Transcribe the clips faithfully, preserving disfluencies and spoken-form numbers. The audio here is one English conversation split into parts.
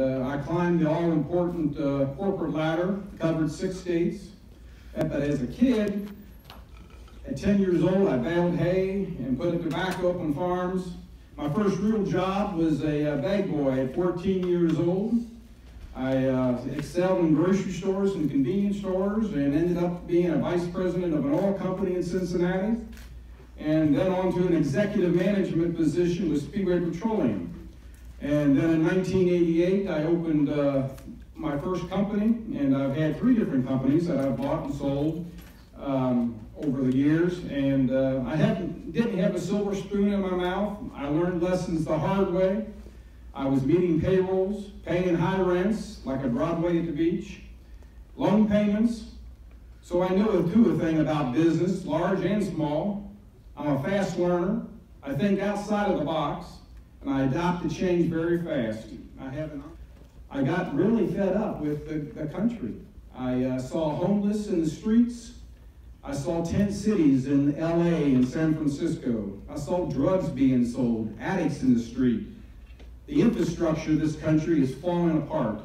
and uh, I climbed the all-important uh, corporate ladder, covered six states. But as a kid, at ten years old, I baled hay and put in tobacco up on farms. My first real job was a uh, bag boy at fourteen years old. I uh, excelled in grocery stores and convenience stores and ended up being a vice president of an oil company in Cincinnati, and then on to an executive management position with Speedway Petroleum. And then in nineteen eighty-eight, I opened uh, my first company, and I've had three different companies that I've bought and sold um, over the years. And uh, I haven't, didn't have a silver spoon in my mouth. I learned lessons the hard way. I was meeting payrolls, paying high rents, like a Broadway at the beach, loan payments. So I knew a do a thing about business, large and small. I'm a fast learner. I think outside of the box, and I adopt to change very fast. I have an, I got really fed up with the, the country. I uh, saw homeless in the streets. I saw tent cities in L A and San Francisco. I saw drugs being sold, addicts in the street. The infrastructure of this country is falling apart.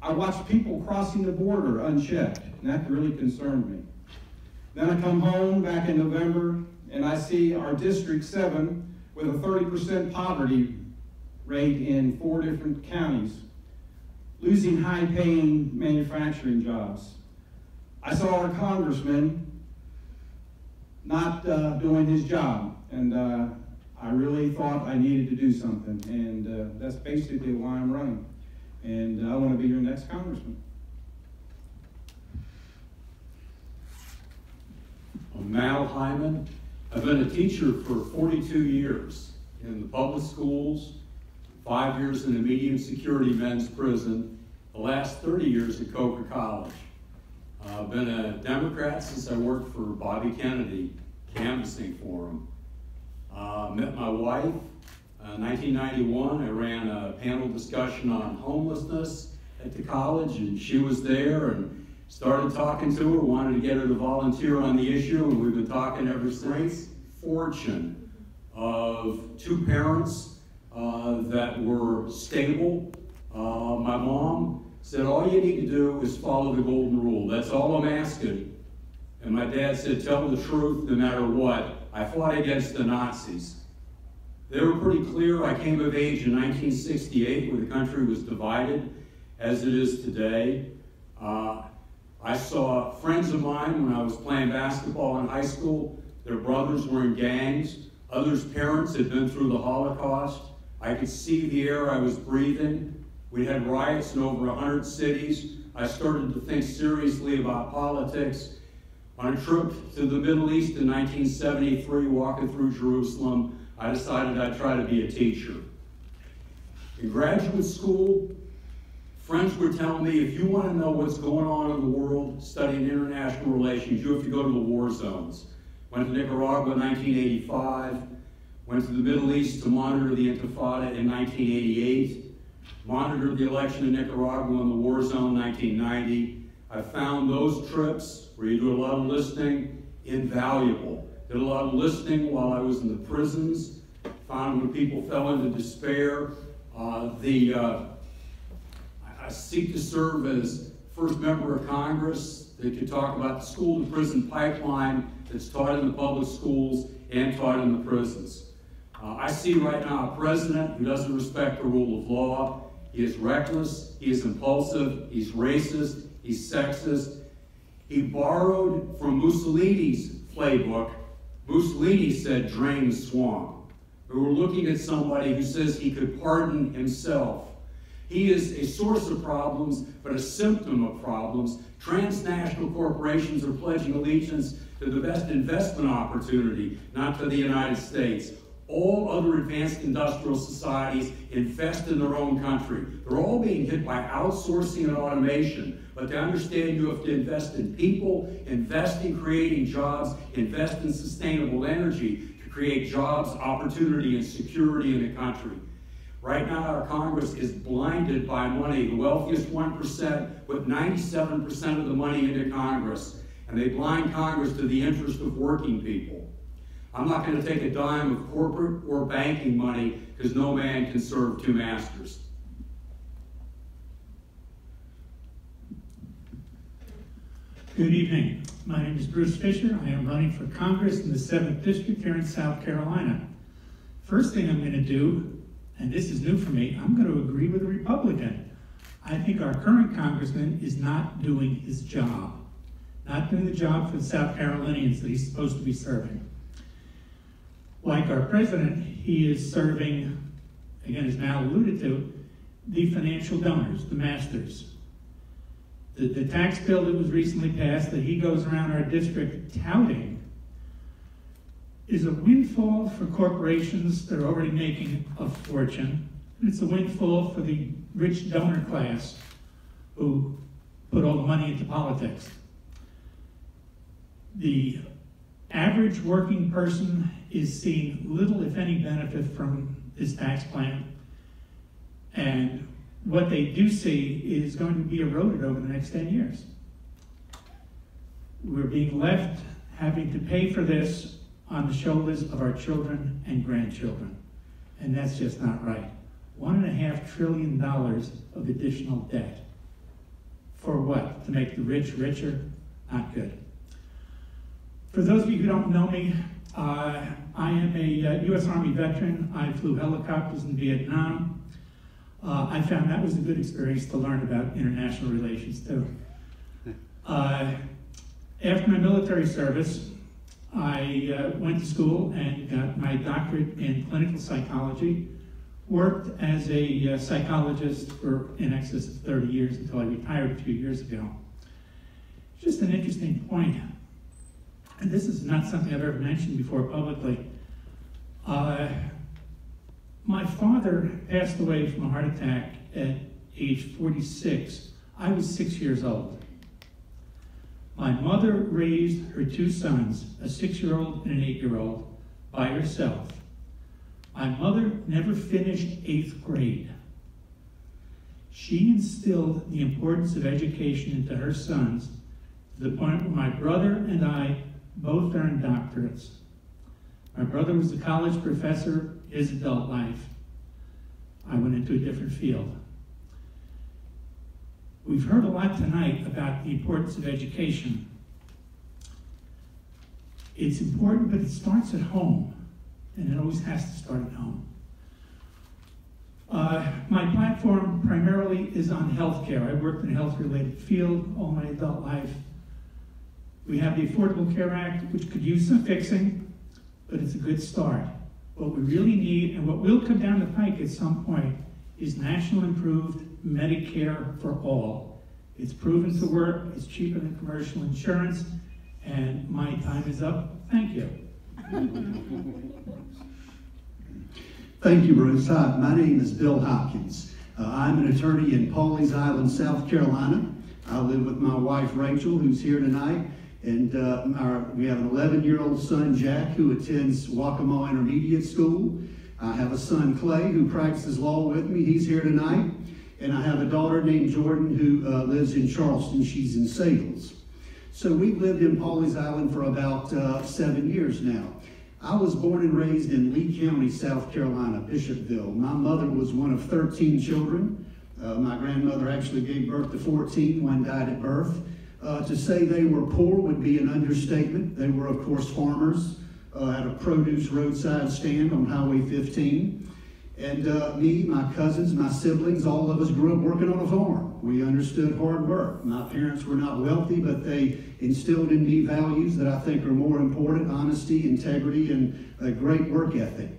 I watched people crossing the border unchecked, and that really concerned me. Then I come home back in November, and I see our District seven with a thirty percent poverty rate in four different counties, losing high-paying manufacturing jobs. I saw our congressman not uh, doing his job, and uh, I really thought I needed to do something, and uh, that's basically why I'm running. And uh, I want to be your next congressman. I'm Mal Hyman. I've been a teacher for forty-two years in the public schools, five years in a medium security men's prison, the last thirty years at Coker College. Uh, I've been a Democrat since I worked for Bobby Kennedy, canvassing for him. I uh, met my wife in nineteen ninety-one. I ran a panel discussion on homelessness at the college, and she was there and started talking to her, wanted to get her to volunteer on the issue, and we've been talking ever since. Fortune of two parents uh, that were stable. Uh, my mom said, all you need to do is follow the golden rule. That's all I'm asking. And my dad said, tell the truth no matter what. I fought against the Nazis. They were pretty clear. I came of age in nineteen sixty-eight, where the country was divided as it is today. Uh, I saw friends of mine when I was playing basketball in high school. Their brothers were in gangs. Others' parents had been through the Holocaust. I could see the air I was breathing. We had riots in over one hundred cities. I started to think seriously about politics. On a trip to the Middle East in nineteen seventy-three, walking through Jerusalem, I decided I'd try to be a teacher. In graduate school, friends were telling me, if you want to know what's going on in the world, studying international relations, you have to go to the war zones. Went to Nicaragua in nineteen eighty-five, went to the Middle East to monitor the Intifada in nineteen eighty-eight, monitored the election in Nicaragua in the war zone in nineteen ninety. I found those trips, where you do a lot of listening, invaluable. Did a lot of listening while I was in the prisons. Found when people fell into despair. Uh, the uh, I, I seek to serve as first member of Congress that could talk about the school to prison pipeline that's taught in the public schools and taught in the prisons. Uh, I see right now a president who doesn't respect the rule of law. He is reckless, he is impulsive, he's racist, he's sexist. He borrowed from Mussolini's playbook. Mussolini said, drain the swamp. We were looking at somebody who says he could pardon himself. He is a source of problems, but a symptom of problems. Transnational corporations are pledging allegiance to the best investment opportunity, not to the United States. All other advanced industrial societies invest in their own country. They're all being hit by outsourcing and automation, but they understand you have to invest in people, invest in creating jobs, invest in sustainable energy to create jobs, opportunity, and security in the country. Right now, our Congress is blinded by money. The wealthiest one percent put ninety-seven percent of the money into Congress, and they blind Congress to the interest of working people. I'm not going to take a dime of corporate or banking money because no man can serve two masters. Good evening. My name is Bruce Fisher. I am running for Congress in the seventh District here in South Carolina. First thing I'm going to do, and this is new for me, I'm going to agree with a Republican. I think our current congressman is not doing his job. Not doing the job for the South Carolinians that he's supposed to be serving. Like our president, he is serving, again as Mal alluded to, the financial donors, the masters. The, the tax bill that was recently passed that he goes around our district touting is a windfall for corporations that are already making a fortune. And it's a windfall for the rich donor class who put all the money into politics. The average working person is seeing little, if any, benefit from this tax plan. And what they do see is going to be eroded over the next ten years. We're being left having to pay for this on the shoulders of our children and grandchildren. And that's just not right. One and a half trillion dollars of additional debt. For what? To make the rich richer? Not good. For those of you who don't know me, uh, I am a U S Army veteran. I flew helicopters in Vietnam. Uh, I found that was a good experience to learn about international relations too. Uh, after my military service, I uh, went to school and got my doctorate in clinical psychology, worked as a uh, psychologist for in excess of thirty years until I retired a few years ago. Just an interesting point, and this is not something I've ever mentioned before publicly. Uh, My father passed away from a heart attack at age forty-six. I was six years old. My mother raised her two sons, a six-year-old and an eight-year-old, by herself. My mother never finished eighth grade. She instilled the importance of education into her sons to the point where my brother and I both earned doctorates. My brother was a college professor his adult life. I went into a different field. We've heard a lot tonight about the importance of education. It's important, but it starts at home, and it always has to start at home. Uh, my platform primarily is on healthcare. I worked in a health-related field all my adult life. We have the Affordable Care Act, which could use some fixing, but it's a good start. What we really need, and what will come down the pike at some point, is national improved Medicare for all. It's proven to work, it's cheaper than commercial insurance, and my time is up. Thank you. Thank you, Bruce. Hi, my name is Bill Hopkins. Uh, I'm an attorney in Pawleys Island, South Carolina. I live with my wife, Rachel, who's here tonight. And uh, our, we have an eleven-year-old son, Jack, who attends Waccamaw Intermediate School. I have a son, Clay, who practices law with me. He's here tonight. And I have a daughter named Jordan who uh, lives in Charleston. She's in Sales. So we've lived in Pawleys Island for about uh, seven years now. I was born and raised in Lee County, South Carolina, Bishopville. My mother was one of thirteen children. Uh, my grandmother actually gave birth to fourteen. One died at birth. Uh, to say they were poor would be an understatement. They were, of course, farmers uh, at a produce roadside stand on Highway fifteen. And uh, me, my cousins, my siblings, all of us grew up working on a farm. We understood hard work. My parents were not wealthy, but they instilled in me values that I think are more important: honesty, integrity, and a great work ethic.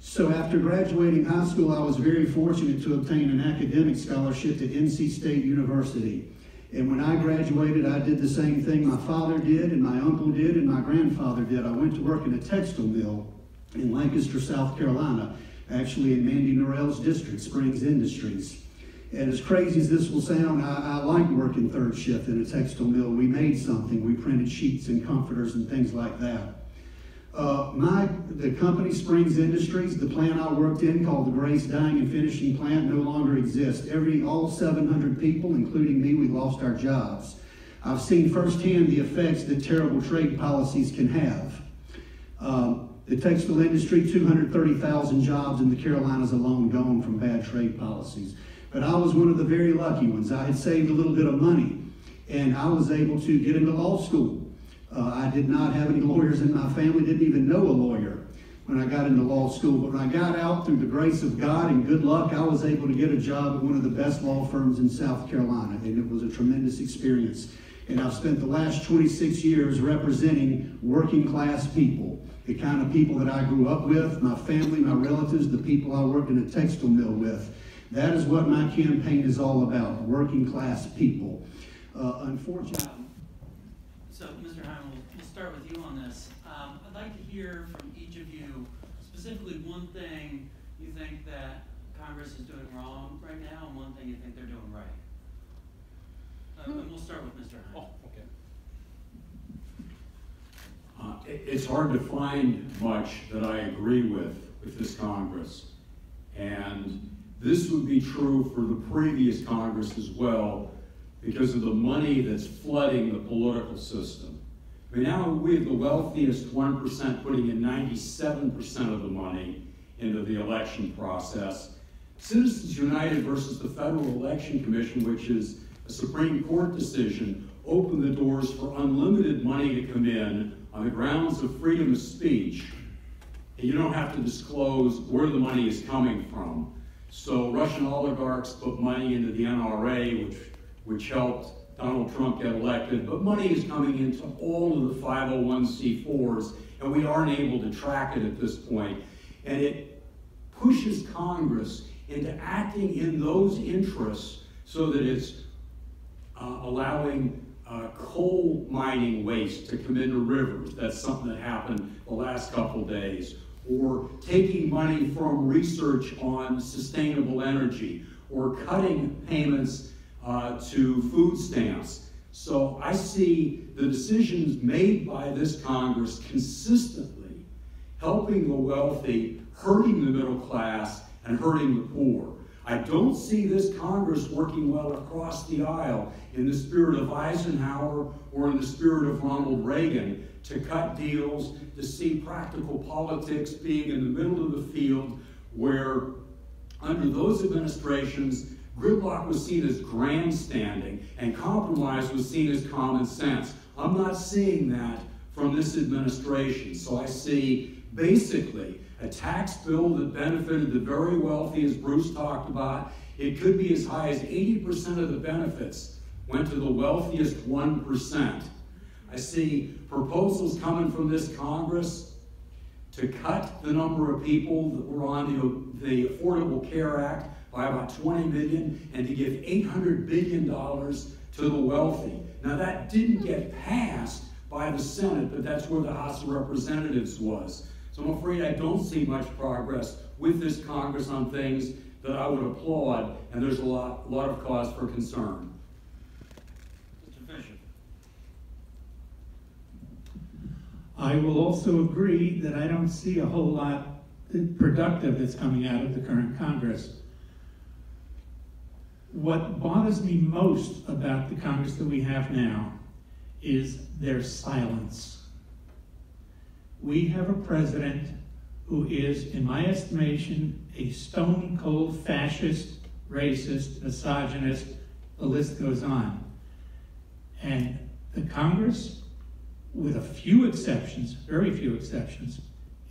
So after graduating high school, I was very fortunate to obtain an academic scholarship to N C State University. And when I graduated, I did the same thing my father did, and my uncle did, and my grandfather did. I went to work in a textile mill in Lancaster, South Carolina, actually in Mandy Norell's district, Springs Industries. And as crazy as this will sound, I, I liked working third shift in a textile mill. We made something. We printed sheets and comforters and things like that. Uh, my, the company Springs Industries, the plant I worked in called the Grace Dyeing and Finishing Plant, no longer exists. Every, all seven hundred people, including me, we lost our jobs. I've seen firsthand the effects that terrible trade policies can have. Um, the textile industry, two hundred thirty thousand jobs in the Carolinas alone gone from bad trade policies. But I was one of the very lucky ones. I had saved a little bit of money. and I was able to get into law school. Uh, I did not have any lawyers in my family, didn't even know a lawyer when I got into law school. But when I got out, through the grace of God and good luck, I was able to get a job at one of the best law firms in South Carolina, and it was a tremendous experience. And I've spent the last twenty-six years representing working class people, the kind of people that I grew up with, my family, my relatives, the people I worked in a textile mill with. That is what my campaign is all about, working class people. Uh, unfortunately. So, Mister Hyman, we'll, we'll start with you on this. Um, I'd like to hear from each of you specifically one thing you think that Congress is doing wrong right now and one thing you think they're doing right. Uh, and we'll start with Mister Hyman. Oh, okay. Uh, it, it's hard to find much that I agree with with this Congress. And this would be true for the previous Congress as well, because of the money that's flooding the political system. I mean, now we have the wealthiest one percent putting in ninety-seven percent of the money into the election process. Citizens United versus the Federal Election Commission, which is a Supreme Court decision, opened the doors for unlimited money to come in on the grounds of freedom of speech. And you don't have to disclose where the money is coming from. So Russian oligarchs put money into the N R A, which which helped Donald Trump get elected, but money is coming into all of the five oh one c fours, and we aren't able to track it at this point. And it pushes Congress into acting in those interests so that it's uh, allowing uh, coal mining waste to come into rivers. That's something that happened the last couple of days. Or taking money from research on sustainable energy, or cutting payments Uh, to food stamps. So I see the decisions made by this Congress consistently helping the wealthy, hurting the middle class, and hurting the poor. I don't see this Congress working well across the aisle in the spirit of Eisenhower or in the spirit of Ronald Reagan to cut deals, to see practical politics being in the middle of the field, where under those administrations, gridlock was seen as grandstanding, and compromise was seen as common sense. I'm not seeing that from this administration. So I see basically a tax bill that benefited the very wealthy, as Bruce talked about. It could be as high as eighty percent of the benefits went to the wealthiest one percent. I see proposals coming from this Congress to cut the number of people that were on the, the Affordable Care Act by about twenty million, and to give eight hundred billion dollars to the wealthy. Now that didn't get passed by the Senate, but that's where the House of Representatives was. So I'm afraid I don't see much progress with this Congress on things that I would applaud, and there's a lot, a lot of cause for concern. Mister Fisher. I will also agree that I don't see a whole lot productive that's coming out of the current Congress. What bothers me most about the Congress that we have now is their silence. We have a president who is, in my estimation, a stone cold fascist, racist, misogynist, the list goes on. And the Congress, with a few exceptions, very few exceptions,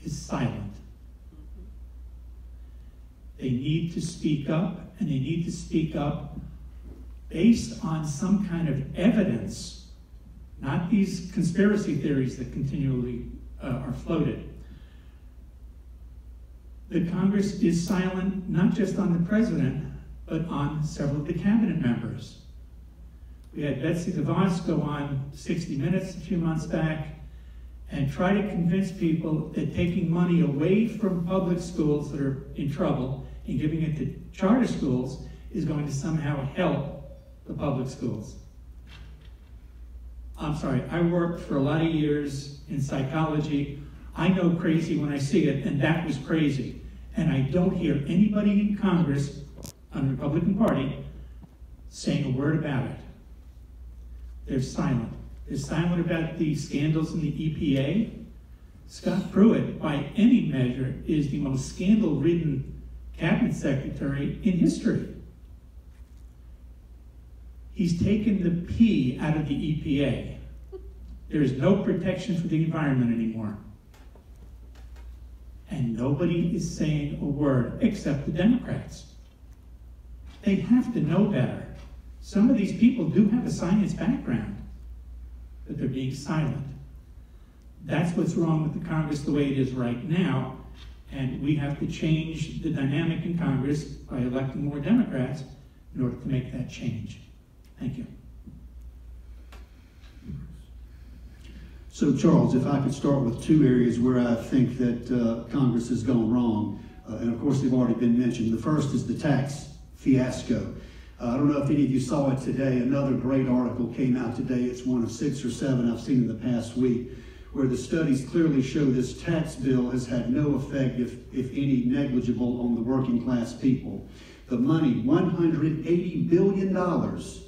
is silent. They need to speak up, and they need to speak up based on some kind of evidence, not these conspiracy theories that continually uh, are floated. The Congress is silent, not just on the president, but on several of the cabinet members. We had Betsy DeVos go on sixty minutes a few months back and try to convince people that taking money away from public schools that are in trouble and giving it to charter schools is going to somehow help the public schools. I'm sorry, I worked for a lot of years in psychology. I know crazy when I see it, and that was crazy. And I don't hear anybody in Congress on the Republican Party saying a word about it. They're silent. They're silent about the scandals in the E P A. Scott Pruitt, by any measure, is the most scandal-ridden cabinet secretary in history. He's taken the P out of the E P A. There is no protection for the environment anymore. And nobody is saying a word except the Democrats. They have to know better. Some of these people do have a science background, but they're being silent. That's what's wrong with the Congress the way it is right now, and we have to change the dynamic in Congress by electing more Democrats in order to make that change. Thank you. So Charles, if I could start with two areas where I think that uh, Congress has gone wrong, uh, and of course they've already been mentioned. The first is the tax fiasco. Uh, I don't know if any of you saw it today. Another great article came out today. It's one of six or seven I've seen in the past week, where the studies clearly show this tax bill has had no effect, if, if any, negligible on the working class people. The money, one hundred eighty billion dollars,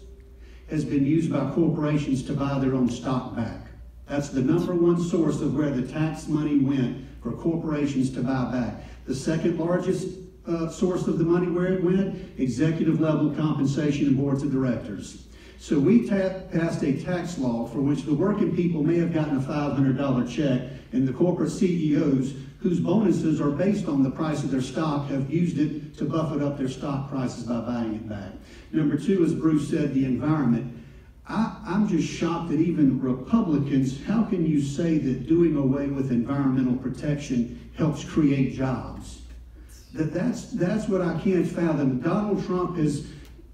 has been used by corporations to buy their own stock back. That's the number one source of where the tax money went for corporations to buy back. The second largest uh, source of the money where it went, executive level compensation and boards of directors. So we passed a tax law for which the working people may have gotten a five hundred dollar check, and the corporate C E Os, whose bonuses are based on the price of their stock, have used it to buffet up their stock prices by buying it back. Number two, as Bruce said, the environment. I, I'm just shocked that even Republicans, how can you say that doing away with environmental protection helps create jobs? That, that's, that's what I can't fathom. Donald Trump has,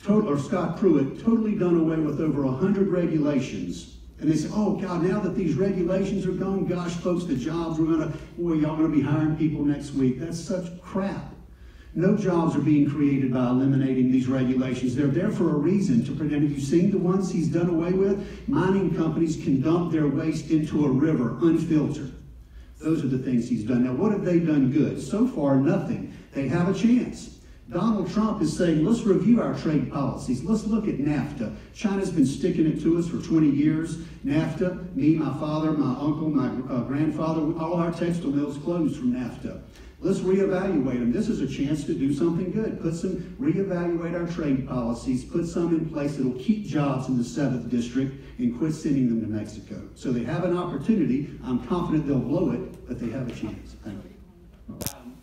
or Scott Pruitt, totally done away with over one hundred regulations. And they say, oh God, now that these regulations are gone, gosh folks, the jobs we're gonna, boy, y'all gonna be hiring people next week. That's such crap. No jobs are being created by eliminating these regulations. They're there for a reason to prevent. Have you seen the ones he's done away with? Mining companies can dump their waste into a river, unfiltered. Those are the things he's done. Now, what have they done good? So far, nothing. They have a chance. Donald Trump is saying, let's review our trade policies. Let's look at NAFTA. China's been sticking it to us for twenty years. NAFTA, me, my father, my uncle, my uh, grandfather, all our textile mills closed from NAFTA. Let's reevaluate them. This is a chance to do something good. Put some, reevaluate our trade policies, put some in place that'll keep jobs in the seventh district and quit sending them to Mexico. So they have an opportunity. I'm confident they'll blow it, but they have a chance. Thank you. Um,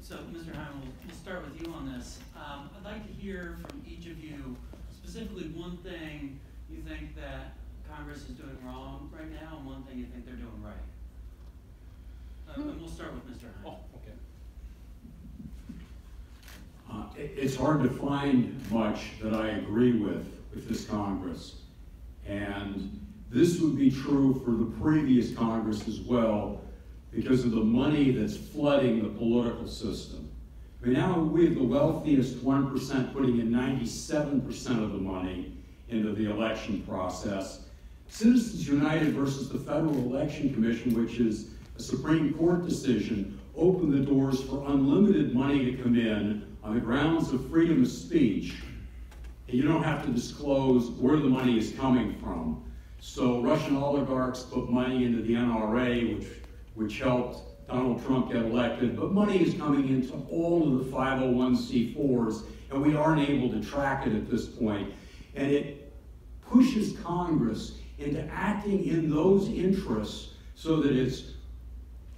so Mister Hyman, we'll, we'll start with you on this. Um, I'd like to hear from each of you, specifically one thing you think that Congress is doing wrong right now and one thing you think they're doing right. And we'll start with Mister Hyman. Oh, okay. Uh, it's hard to find much that I agree with with this Congress. And this would be true for the previous Congress as well, because of the money that's flooding the political system. I mean, now we have the wealthiest one percent putting in ninety-seven percent of the money into the election process. Citizens United versus the Federal Election Commission, which is a Supreme Court decision, opened the doors for unlimited money to come in on the grounds of freedom of speech. And you don't have to disclose where the money is coming from. So Russian oligarchs put money into the N R A, which, which helped Donald Trump get elected. But money is coming into all of the five oh one c fours, and we aren't able to track it at this point. And it pushes Congress into acting in those interests so that it's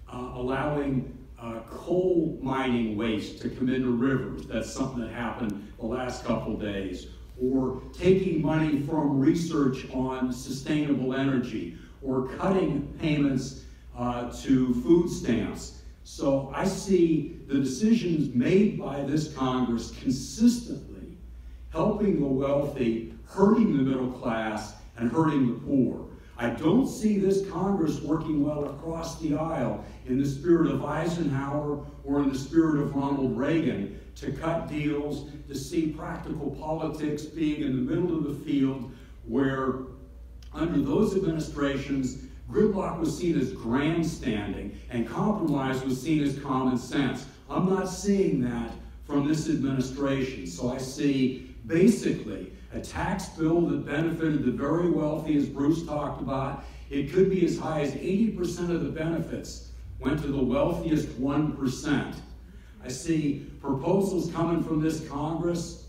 Uh, allowing uh, coal mining waste to come into rivers. That's something that happened the last couple of days. Or taking money from research on sustainable energy, or cutting payments uh, to food stamps. So I see the decisions made by this Congress consistently helping the wealthy, hurting the middle class, and hurting the poor. I don't see this Congress working well across the aisle in the spirit of Eisenhower or in the spirit of Ronald Reagan to cut deals, to see practical politics being in the middle of the field, where under those administrations, gridlock was seen as grandstanding and compromise was seen as common sense. I'm not seeing that from this administration. So I see basically a tax bill that benefited the very wealthy, as Bruce talked about. It could be as high as eighty percent of the benefits went to the wealthiest one percent. I see proposals coming from this Congress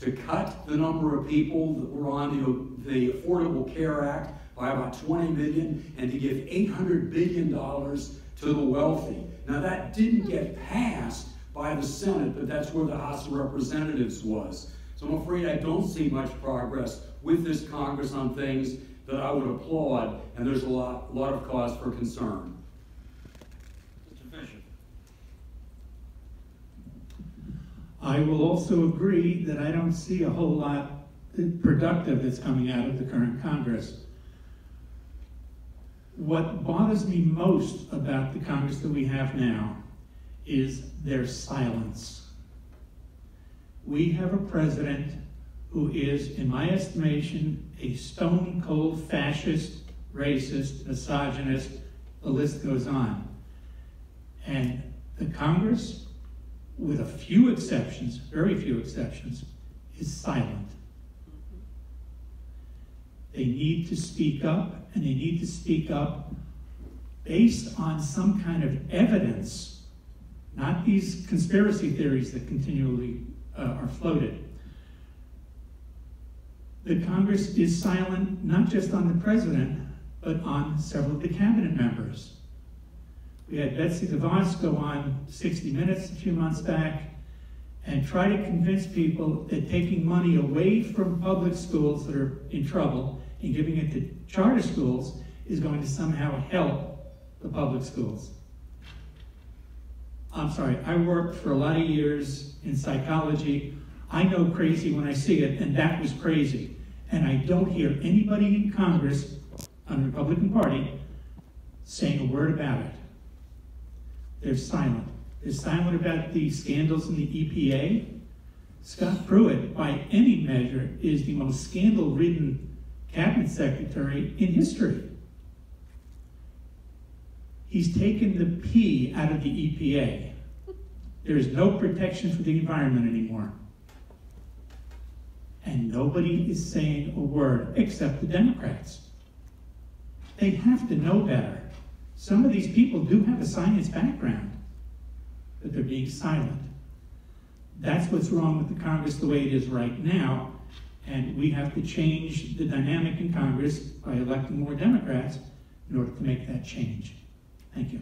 to cut the number of people that were on the, the Affordable Care Act by about twenty million and to give eight hundred billion dollars to the wealthy. Now that didn't get passed by the Senate, but that's where the House of Representatives was. So I'm afraid I don't see much progress with this Congress on things that I would applaud, and there's a lot, a lot of cause for concern. Mister Fisher. I will also agree that I don't see a whole lot productive that's coming out of the current Congress. What bothers me most about the Congress that we have now is their silence. We have a president who is, in my estimation, a stone-cold fascist, racist, misogynist, the list goes on. And the Congress, with a few exceptions, very few exceptions, is silent. They need to speak up, and they need to speak up based on some kind of evidence, not these conspiracy theories that continually uh, are floated. The Congress is silent, not just on the president, but on several of the cabinet members. We had Betsy DeVos go on sixty minutes a few months back and try to convince people that taking money away from public schools that are in trouble and giving it to charter schools is going to somehow help the public schools. I'm sorry, I worked for a lot of years in psychology. I know crazy when I see it, and that was crazy. And I don't hear anybody in Congress on the Republican Party saying a word about it. They're silent. They're silent about the scandals in the E P A. Scott Pruitt, by any measure, is the most scandal-ridden cabinet secretary in history. He's taken the P out of the E P A. There is no protection for the environment anymore. And nobody is saying a word except the Democrats. They have to know better. Some of these people do have a science background, but they're being silent. That's what's wrong with the Congress the way it is right now, and we have to change the dynamic in Congress by electing more Democrats in order to make that change. Thank you.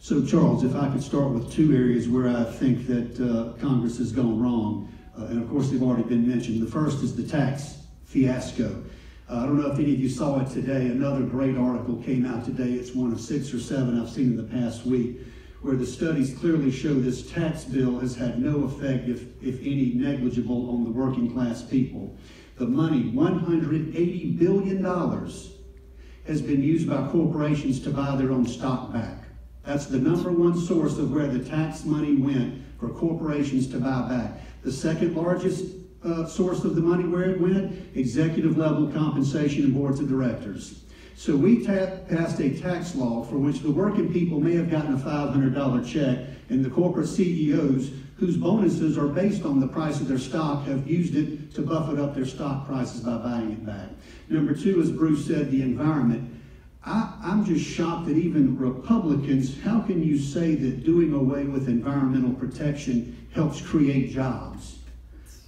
So Charles, if I could start with two areas where I think that uh, Congress has gone wrong, uh, and of course they've already been mentioned. The first is the tax fiasco. Uh, I don't know if any of you saw it today. Another great article came out today. It's one of six or seven I've seen in the past week, where the studies clearly show this tax bill has had no effect, if, if any, negligible on the working class people. The money, one hundred eighty billion dollars, has been used by corporations to buy their own stock back. That's the number one source of where the tax money went for corporations to buy back. The second largest uh, source of the money where it went, executive level compensation and boards of directors. So we passed a tax law for which the working people may have gotten a five hundred dollar check, and the corporate C E Os whose bonuses are based on the price of their stock have used it to buffet up their stock prices by buying it back. Number two, as Bruce said, the environment. I, I'm just shocked that even Republicans, how can you say that doing away with environmental protection helps create jobs?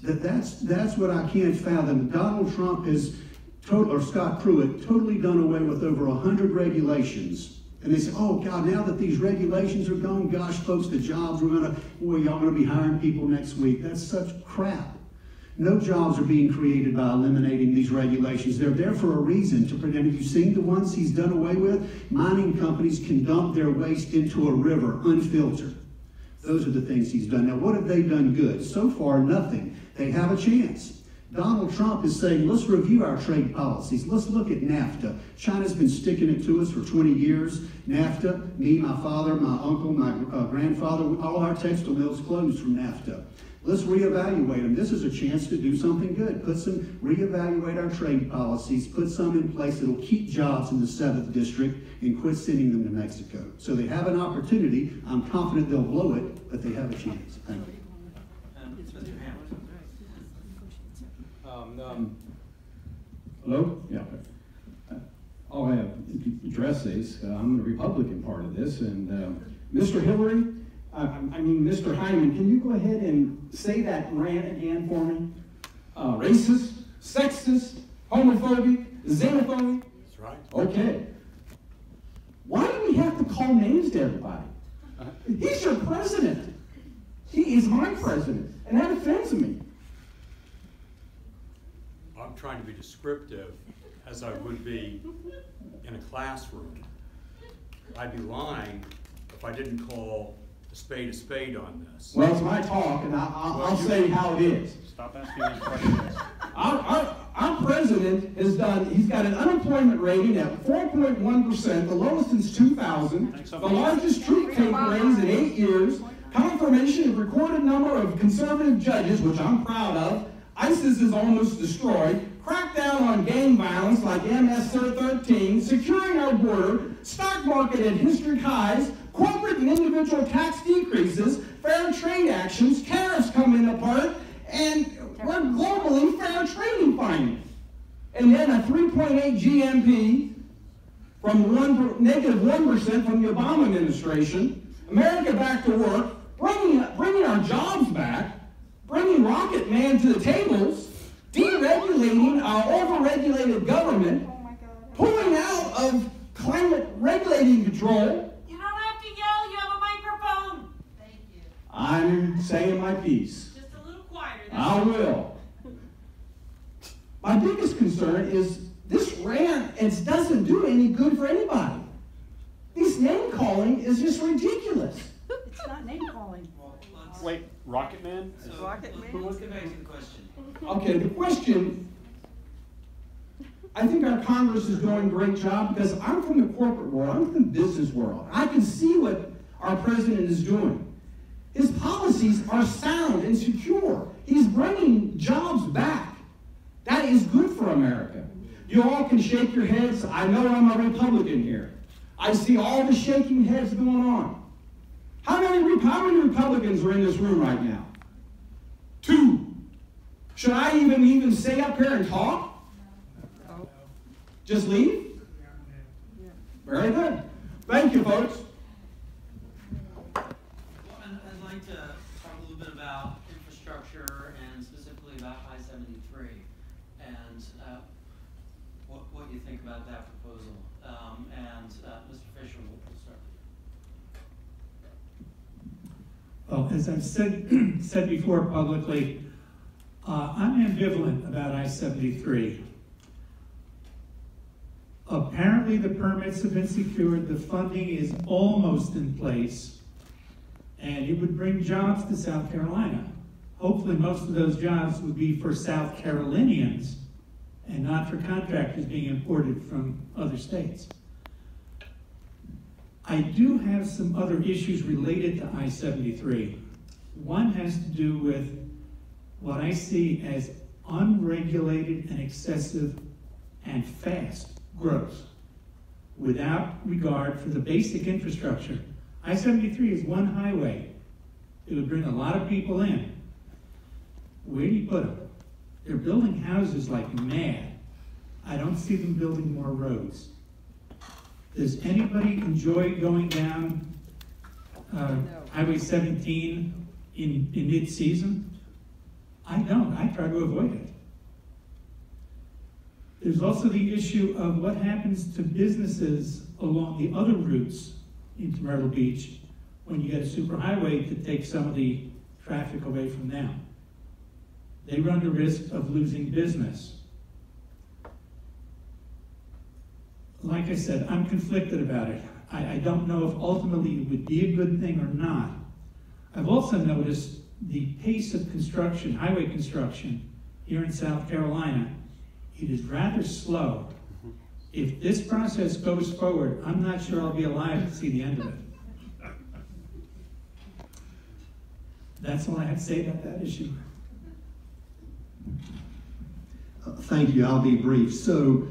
That, that's, that's what I can't fathom. Donald Trump has, or Scott Pruitt, totally done away with over one hundred regulations. And they say, oh God, now that these regulations are gone, gosh folks, the jobs, we're gonna, boy, y'all gonna be hiring people next week. That's such crap. No jobs are being created by eliminating these regulations. They're there for a reason. To prevent. Have you seen the ones he's done away with? Mining companies can dump their waste into a river, unfiltered. Those are the things he's done. Now, what have they done good? So far, nothing. They have a chance. Donald Trump is saying, let's review our trade policies. Let's look at NAFTA. China's been sticking it to us for twenty years. NAFTA, me, my father, my uncle, my uh, grandfather, all our textile mills closed from NAFTA. Let's reevaluate them. This is a chance to do something good. Put some, reevaluate our trade policies, put some in place that'll keep jobs in the seventh district and quit sending them to Mexico. So they have an opportunity. I'm confident they'll blow it, but they have a chance. Thank you. And Mister Hamilton. Um, um, hello? Yeah. I'll have address these. Uh, I'm the Republican part of this. And uh, Mister Hillary, I, I mean, Mister Hyman, can you go ahead and say that rant again for me? Uh, racist, sexist, homophobic, xenophobic. That's right. Okay. Why do we have to call names to everybody? He's your president. He is my president, and that offends me. I'm trying to be descriptive as I would be in a classroom. I'd be lying if I didn't call a spade a spade on this. Well, it's my talk, and I, I'll, well, I'll say how it is. Stop asking me questions. Our, our, our president has done, he's got an unemployment rating at four point one percent, the lowest since two thousand, so the largest truth taking raise in eight years, confirmation of recorded number of conservative judges, which I'm proud of, ISIS is almost destroyed, crackdown on gang violence like M S thirteen, securing our border, stock market at historic highs, corporate and individual tax decreases, fair trade actions, tariffs coming apart, and we're globally fair trading findings. And then a three point eight G M P from one, negative one percent from the Obama administration, America back to work, bringing, bringing our jobs back, bringing Rocket Man to the tables, deregulating our overregulated government, pulling out of climate regulating control. You don't have to yell, you have a microphone. Thank you. I'm saying my piece. Just a little quieter. I will. My biggest concern is this rant and doesn't do any good for anybody. This name calling is just ridiculous. It's not name calling. Wait, Rocket Man? So, Rocket Man? Let's get back to the question. Okay, the question, I think our Congress is doing a great job because I'm from the corporate world, I'm from the business world. I can see what our president is doing. His policies are sound and secure. He's bringing jobs back. That is good for America. You all can shake your heads. I know I'm a Republican here. I see all the shaking heads going on. How many, how many Republicans are in this room right now? Two. Should I even even stay up here and talk? No. Just leave? Yeah. Very good. Thank you, folks. Well, I'd like to talk a little bit about infrastructure and specifically about I seventy-three and uh, what, what you think about that proposal. Um, and uh, Mister Fisher, we'll start. Well, as I've said, said before publicly, uh, I'm ambivalent about I seventy-three. Apparently the permits have been secured, the funding is almost in place, and it would bring jobs to South Carolina. Hopefully most of those jobs would be for South Carolinians and not for contractors being imported from other states. I do have some other issues related to I seventy-three. One has to do with what I see as unregulated and excessive and fast growth without regard for the basic infrastructure. I seventy-three is one highway. It would bring a lot of people in. Where do you put them? They're building houses like mad. I don't see them building more roads. Does anybody enjoy going down uh, no. Highway seventeen in, in mid-season? I don't. I try to avoid it. There's also the issue of what happens to businesses along the other routes into Myrtle Beach when you get a superhighway to take some of the traffic away from them. They run the risk of losing business. Like I said, I'm conflicted about it. I, I don't know if ultimately it would be a good thing or not. I've also noticed the pace of construction, highway construction, here in South Carolina, it is rather slow. If this process goes forward, I'm not sure I'll be alive to see the end of it. That's all I have to say about that issue. Uh, thank you, I'll be brief. So.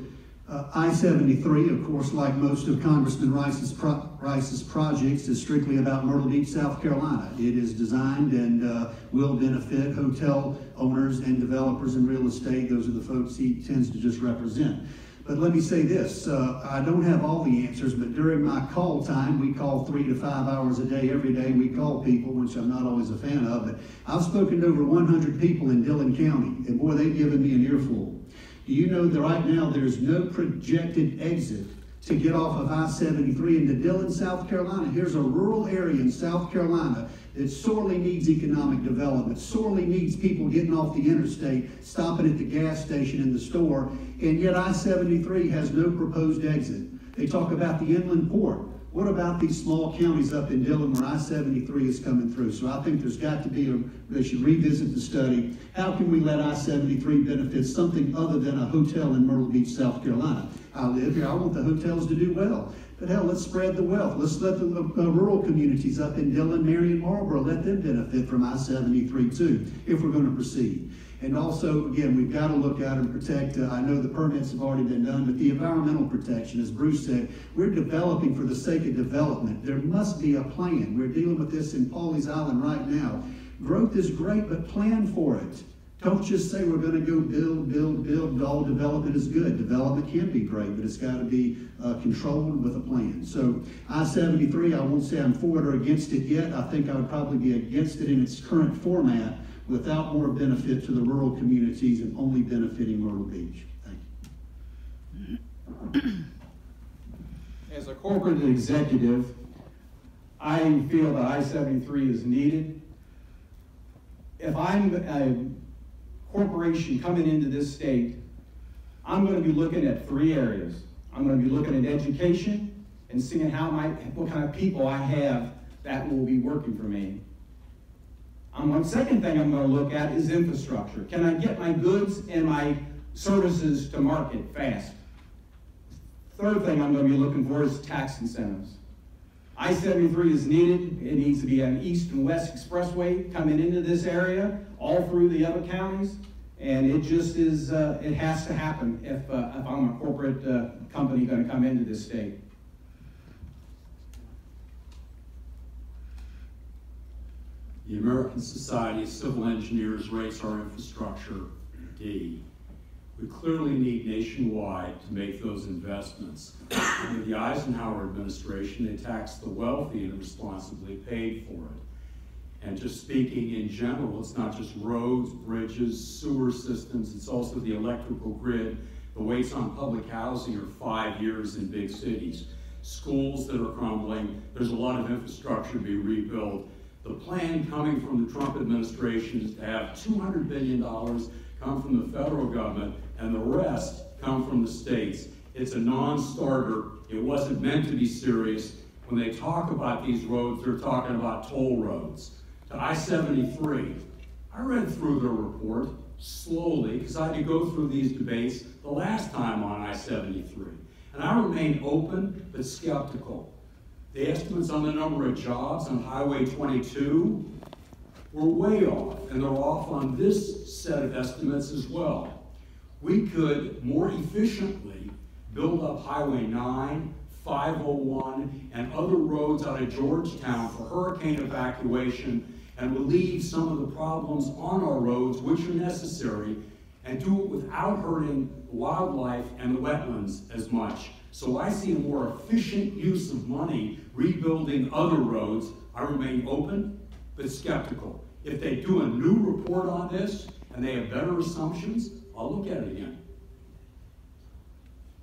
Uh, I seventy-three, of course, like most of Congressman Rice's, pro Rice's projects, is strictly about Myrtle Beach, South Carolina. It is designed and uh, will benefit hotel owners and developers in real estate. Those are the folks he tends to just represent. But let me say this, uh, I don't have all the answers, but during my call time, we call three to five hours a day, every day we call people, which I'm not always a fan of, but I've spoken to over one hundred people in Dillon County, and boy, they've given me an earful. Do you know that right now there's no projected exit to get off of I seventy-three into Dillon, South Carolina? Here's a rural area in South Carolina that sorely needs economic development, sorely needs people getting off the interstate, stopping at the gas station and the store, and yet I seventy-three has no proposed exit. They talk about the inland port. What about these small counties up in Dillon where I seventy-three is coming through? So I think there's got to be a, they should revisit the study. How can we let I seventy-three benefit something other than a hotel in Myrtle Beach, South Carolina? I live here, I want the hotels to do well. But hell, let's spread the wealth. Let's let the uh, rural communities up in Dillon, Marion, Marlboro, let them benefit from I seventy-three too, if we're gonna proceed. And also, again, we've got to look at and protect. Uh, I know the permits have already been done, but the environmental protection, as Bruce said, we're developing for the sake of development. There must be a plan. We're dealing with this in Pawleys Island right now. Growth is great, but plan for it. Don't just say we're going to go build, build, build. All development is good. Development can be great, but it's got to be uh, controlled with a plan. So I seventy-three, I won't say I'm for it or against it yet. I think I would probably be against it in its current format, without more benefit to the rural communities and only benefiting Myrtle Beach. Thank you. As a corporate executive, I feel that I seventy-three is needed. If I'm a corporation coming into this state, I'm going to be looking at three areas. I'm going to be looking at education and seeing how my, what kind of people I have that will be working for me. Um, one second thing I'm going to look at is infrastructure. Can I get my goods and my services to market fast? Third thing I'm going to be looking for is tax incentives. I seventy-three is needed. It needs to be an east and west expressway coming into this area, all through the other counties, and it just is, uh, it has to happen if, uh, if I'm a corporate uh, company going to come into this state. The American Society of Civil Engineers rates our infrastructure D. We clearly need nationwide to make those investments. Under the Eisenhower administration, they taxed the wealthy and responsibly paid for it. And just speaking in general, it's not just roads, bridges, sewer systems, it's also the electrical grid. The waits on public housing are five years in big cities. Schools that are crumbling, there's a lot of infrastructure to be rebuilt. The plan coming from the Trump administration is to have two hundred billion dollars come from the federal government and the rest come from the states. It's a non-starter. It wasn't meant to be serious. When they talk about these roads, they're talking about toll roads. To I seventy-three, I read through their report slowly because I had to go through these debates the last time on I seventy-three. And I remain open but skeptical. The estimates on the number of jobs on Highway twenty-two were way off, and they're off on this set of estimates as well. We could more efficiently build up Highway nine, five oh one, and other roads out of Georgetown for hurricane evacuation and relieve some of the problems on our roads, which are necessary, and do it without hurting wildlife and the wetlands as much. So I see a more efficient use of money rebuilding other roads. I remain open, but skeptical. If they do a new report on this and they have better assumptions, I'll look at it again.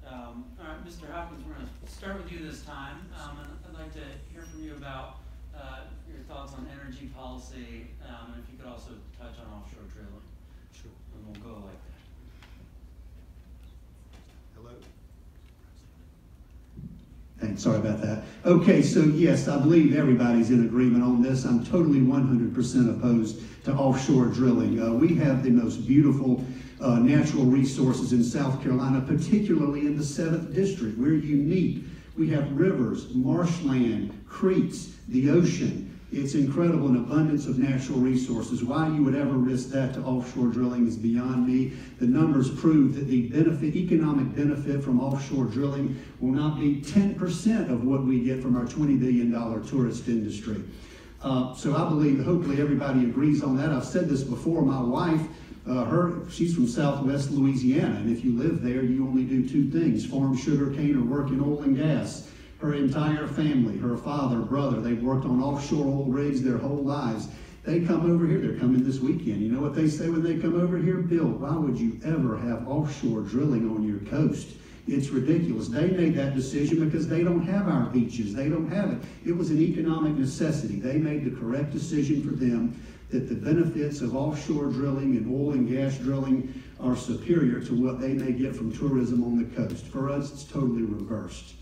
Um, all right, Mister Hopkins, we're gonna start with you this time. Um, and I'd like to hear from you about uh, your thoughts on energy policy, um, and if you could also touch on offshore drilling. Sure. And we'll go like that. Hello. Thanks, sorry about that. Okay, so yes, I believe everybody's in agreement on this. I'm totally one hundred percent opposed to offshore drilling. Uh, we have the most beautiful uh, natural resources in South Carolina, particularly in the seventh District. We're unique. We have rivers, marshland, creeks, the ocean. It's incredible, an abundance of natural resources. Why you would ever risk that to offshore drilling is beyond me. The numbers prove that the benefit, economic benefit from offshore drilling will not be ten percent of what we get from our twenty billion dollar tourist industry. Uh, so I believe, hopefully everybody agrees on that. I've said this before, my wife Uh, her, she's from Southwest Louisiana, and if you live there, you only do two things: farm sugar cane or work in oil and gas. Her entire family, her father, brother, they've worked on offshore oil rigs their whole lives. They come over here, they're coming this weekend. You know what they say when they come over here? Bill, why would you ever have offshore drilling on your coast? It's ridiculous. They made that decision because they don't have our beaches. They don't have it. It was an economic necessity. They made the correct decision for them that the benefits of offshore drilling and oil and gas drilling are superior to what they may get from tourism on the coast. For us, it's totally reversed.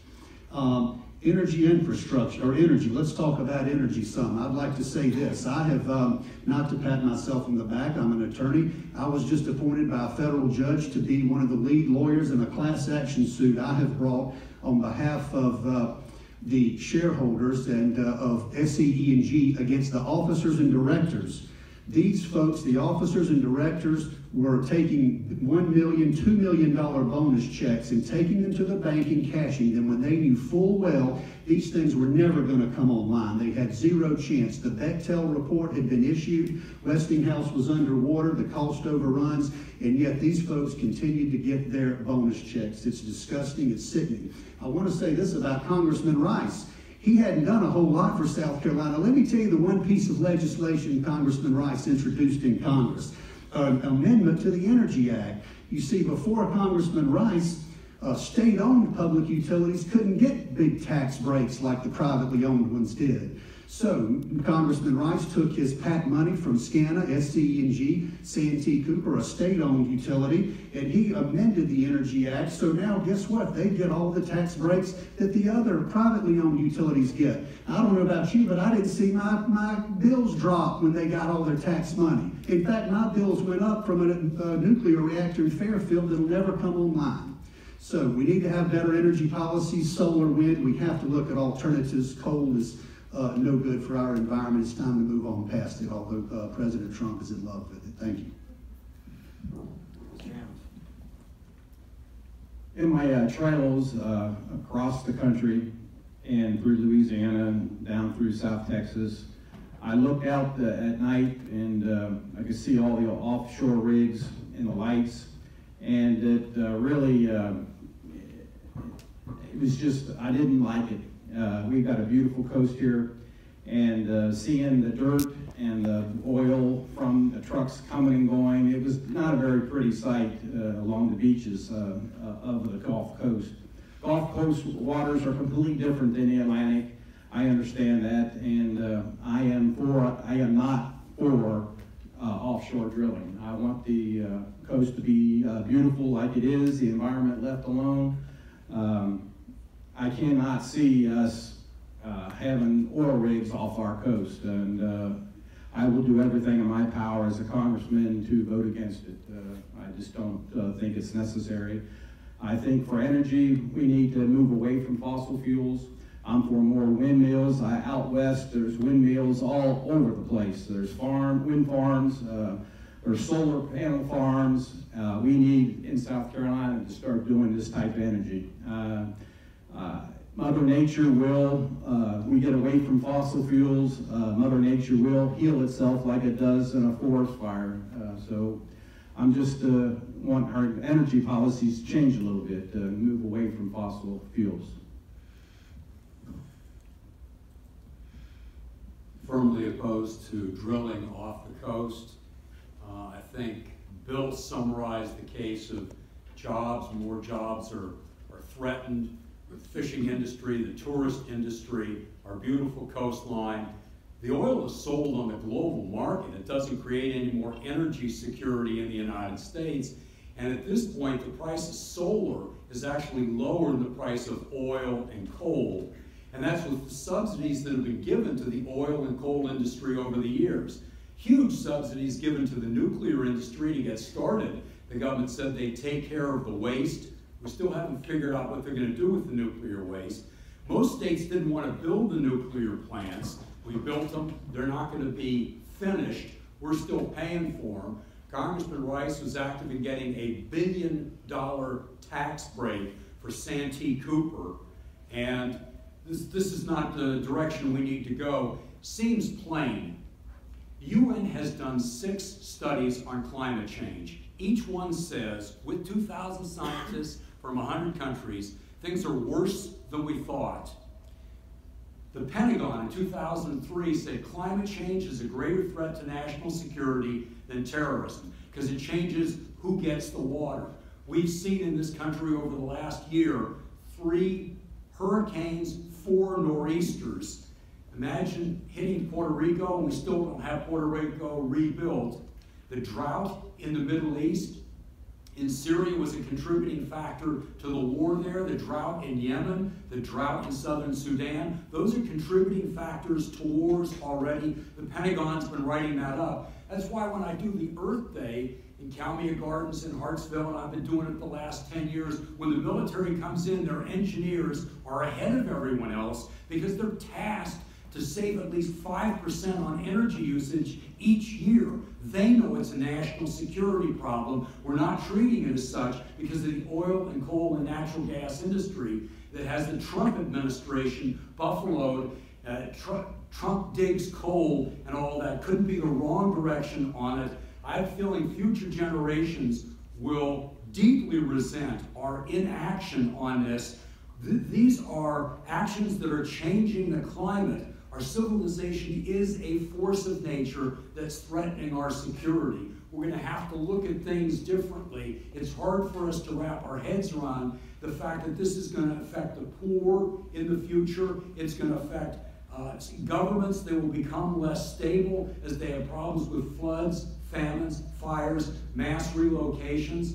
Um, Energy infrastructure, or energy, let's talk about energy some. I'd like to say this. I have, um, not to pat myself on the back, I'm an attorney. I was just appointed by a federal judge to be one of the lead lawyers in a class action suit I have brought on behalf of uh, the shareholders and uh, of S C E and G against the officers and directors. These folks, the officers and directors, were taking one million dollars, two million dollars bonus checks and taking them to the bank and cashing them when they knew full well these things were never going to come online. They had zero chance. The Bechtel report had been issued. Westinghouse was underwater, the cost overruns, and yet these folks continued to get their bonus checks. It's disgusting. It's sickening. I want to say this about Congressman Rice. He hadn't done a whole lot for South Carolina. Let me tell you the one piece of legislation Congressman Rice introduced in Congress, an amendment to the Energy Act. You see, before Congressman Rice, uh, state-owned public utilities couldn't get big tax breaks like the privately owned ones did. So Congressman Rice took his PAC money from SCANA, S C E and G, Santee Cooper, a state-owned utility, and he amended the Energy Act. So now, guess what? They get all the tax breaks that the other privately owned utilities get. I don't know about you, but I didn't see my, my bills drop when they got all their tax money. In fact, my bills went up from a, a nuclear reactor in Fairfield that'll never come online. So we need to have better energy policies, solar, wind. We have to look at alternatives. Coal is Uh, no good for our environment. It's time to move on past it, although uh, President Trump is in love with it. Thank you. In my uh, travels uh, across the country and through Louisiana and down through South Texas, I looked out uh, at night and uh, I could see all the offshore rigs and the lights, and it uh, really, uh, it was just, I didn't like it. Uh, we've got a beautiful coast here, and uh, seeing the dirt and the oil from the trucks coming and going, it was not a very pretty sight uh, along the beaches uh, uh, of the Gulf Coast. Gulf Coast waters are completely different than the Atlantic. I understand that, and uh, I am for, I am not for uh, offshore drilling. I want the uh, coast to be uh, beautiful like it is, the environment left alone. Um, I cannot see us uh, having oil rigs off our coast, and uh, I will do everything in my power as a congressman to vote against it. Uh, I just don't uh, think it's necessary. I think for energy, we need to move away from fossil fuels. I'm for more windmills. I, out west, there's windmills all over the place. There's farm, wind farms, uh, there's solar panel farms. Uh, we need, in South Carolina, to start doing this type of energy. Uh, Uh, Mother Nature will, uh, we get away from fossil fuels, uh, Mother Nature will heal itself like it does in a forest fire. Uh, so I'm just uh, want our energy policies to change a little bit, to uh, move away from fossil fuels. Firmly opposed to drilling off the coast. Uh, I think Bill summarized the case of jobs. More jobs are, are threatened. The fishing industry, the tourist industry, our beautiful coastline. The oil is sold on the global market. It doesn't create any more energy security in the United States. And at this point, the price of solar is actually lower than the price of oil and coal. And that's with the subsidies that have been given to the oil and coal industry over the years. Huge subsidies given to the nuclear industry to get started. The government said they take care of the waste. We still haven't figured out what they're going to do with the nuclear waste. Most states didn't want to build the nuclear plants. We built them. They're not going to be finished. We're still paying for them. Congressman Rice was active in getting a billion dollar tax break for Santee Cooper. And this, this is not the direction we need to go. Seems plain. U N has done six studies on climate change. Each one says, with two thousand scientists from one hundred countries, things are worse than we thought. The Pentagon in two thousand three said climate change is a greater threat to national security than terrorism because it changes who gets the water. We've seen in this country over the last year three hurricanes, four nor'easters. Imagine hitting Puerto Rico, and we still don't have Puerto Rico rebuilt. The drought in the Middle East, in Syria, was a contributing factor to the war there, the drought in Yemen, the drought in southern Sudan. Those are contributing factors to wars already. The Pentagon's been writing that up. That's why when I do the Earth Day in Calmia Gardens in Hartsville, and I've been doing it the last ten years, when the military comes in, their engineers are ahead of everyone else because they're tasked to save at least five percent on energy usage each year. They know it's a national security problem. We're not treating it as such because of the oil and coal and natural gas industry that has the Trump administration buffaloed. Uh, Tr Trump digs coal and all that. Couldn't be the wrong direction on it. I have a feeling future generations will deeply resent our inaction on this. Th these are actions that are changing the climate. Our civilization is a force of nature that's threatening our security. We're going to have to look at things differently. It's hard for us to wrap our heads around the fact that this is going to affect the poor in the future. It's going to affect uh, governments that will become less stable as they have problems with floods, famines, fires, mass relocations.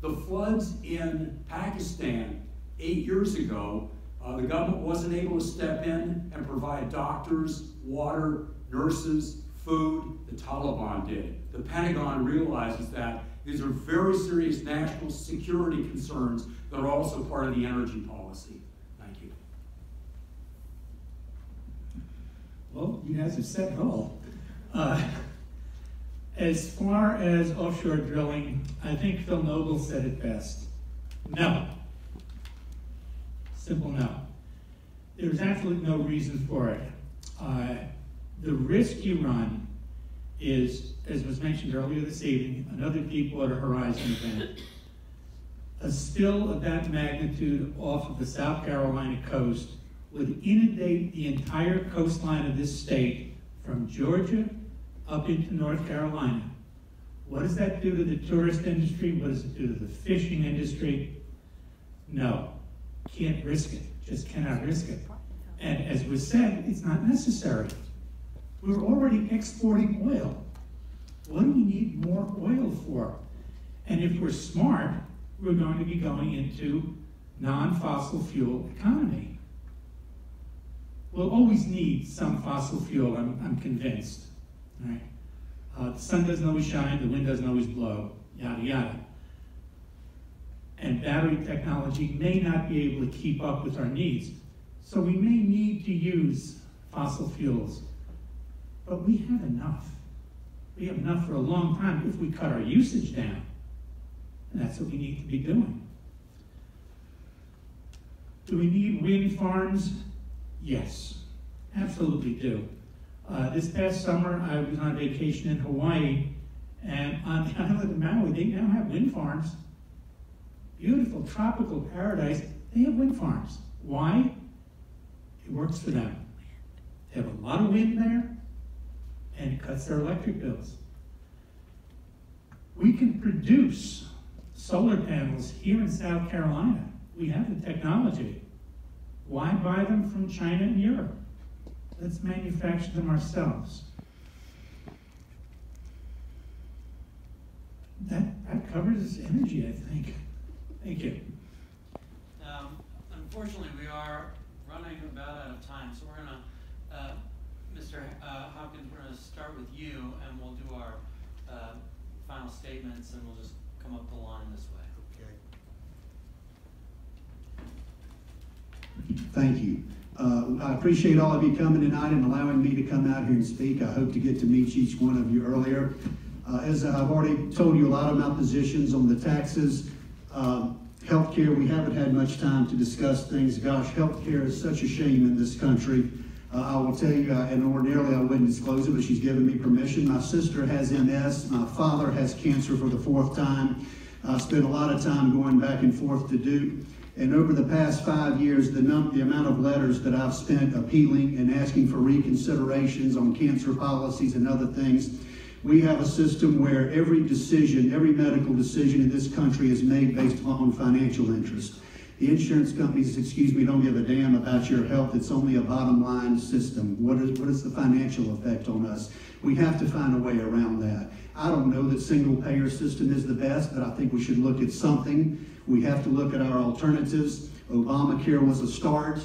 The floods in Pakistan eight years ago, Uh, the government wasn't able to step in and provide doctors, water, nurses, food. The Taliban did. The Pentagon realizes that. These are very serious national security concerns that are also part of the energy policy. Thank you. Well, you guys have set it all. Uh, as far as offshore drilling, I think Phil Noble said it best. No. Simple no. There's absolutely no reason for it. Uh, the risk you run is, as was mentioned earlier this evening, another Deepwater Horizon event. A spill of that magnitude off of the South Carolina coast would inundate the entire coastline of this state from Georgia up into North Carolina. What does that do to the tourist industry? What does it do to the fishing industry? No. Can't risk it, just cannot risk it. And as was said, it's not necessary. We're already exporting oil. What do we need more oil for? And if we're smart, we're going to be going into non-fossil fuel economy. We'll always need some fossil fuel, I'm, I'm convinced. Right? Uh, the sun doesn't always shine, the wind doesn't always blow, yada, yada. And battery technology may not be able to keep up with our needs. So we may need to use fossil fuels. But we have enough. We have enough for a long time if we cut our usage down. And that's what we need to be doing. Do we need wind farms? Yes, absolutely do. Uh, this past summer, I was on vacation in Hawaii, and on the island of Maui, they now have wind farms. Beautiful tropical paradise, they have wind farms. Why? It works for them. They have a lot of wind there, and it cuts their electric bills. We can produce solar panels here in South Carolina. We have the technology. Why buy them from China and Europe? Let's manufacture them ourselves. That, that covers energy, I think. Thank you. Um, unfortunately, we are running about out of time, so we're going to, uh, Mister Uh, Hopkins, we're going to start with you, and we'll do our uh, final statements, and we'll just come up the line this way. Okay. Thank you. Uh, I appreciate all of you coming tonight and allowing me to come out here and speak. I hope to get to meet each one of you earlier. Uh, as I've already told you a lot of my positions on the taxes. Uh, healthcare, we haven't had much time to discuss things. Gosh, healthcare is such a shame in this country. Uh, I will tell you, uh, and ordinarily I wouldn't disclose it, but she's given me permission. My sister has M S, my father has cancer for the fourth time. I spent a lot of time going back and forth to Duke. And over the past five years, the, num the amount of letters that I've spent appealing and asking for reconsiderations on cancer policies and other things, we have a system where every decision, every medical decision in this country is made based upon financial interest. The insurance companies, excuse me, don't give a damn about your health. It's only a bottom line system. What is, what is the financial effect on us? We have to find a way around that. I don't know that single payer system is the best, but I think we should look at something. We have to look at our alternatives. Obamacare was a start.